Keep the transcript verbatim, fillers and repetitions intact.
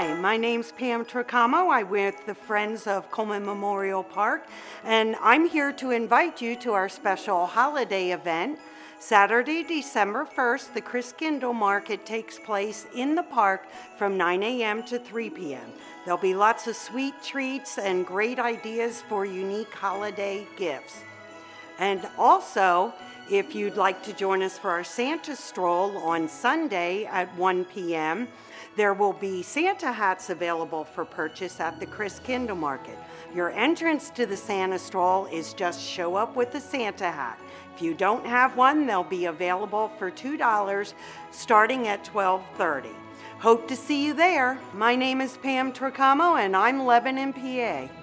Hi, my name's Pam Tricamo. I'm with the Friends of Coleman Memorial Park, and I'm here to invite you to our special holiday event. Saturday, December first, the Chris Kindle Market takes place in the park from nine A M to three P M There'll be lots of sweet treats and great ideas for unique holiday gifts. And also, if you'd like to join us for our Santa stroll on Sunday at one P M, there will be Santa hats available for purchase at the Chris Kindle Market. Your entrance to the Santa stroll is just show up with a Santa hat. If you don't have one, they'll be available for two dollars starting at twelve thirty. Hope to see you there. My name is Pam Tricamo, and I'm Lebanon, P A